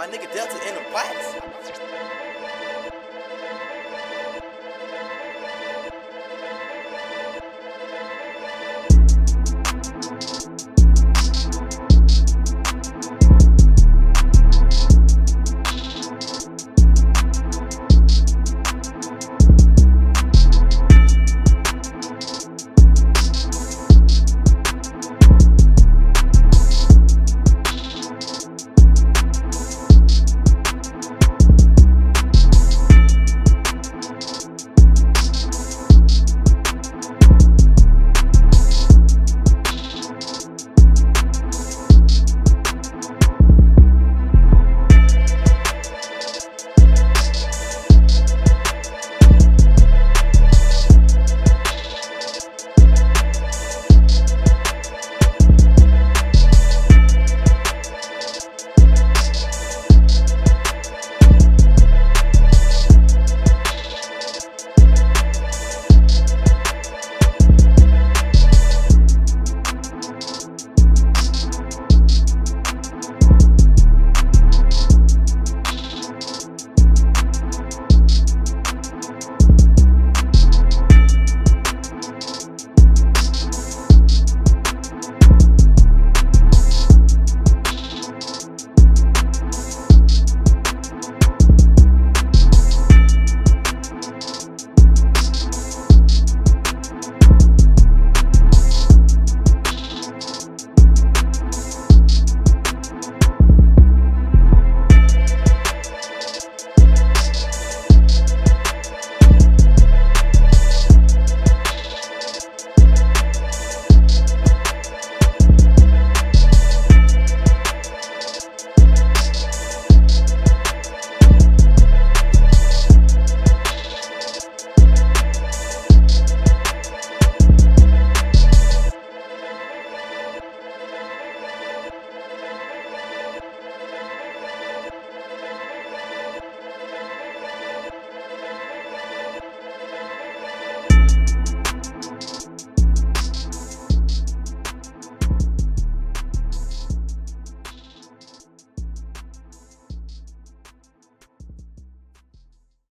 My nigga Deltah in the box.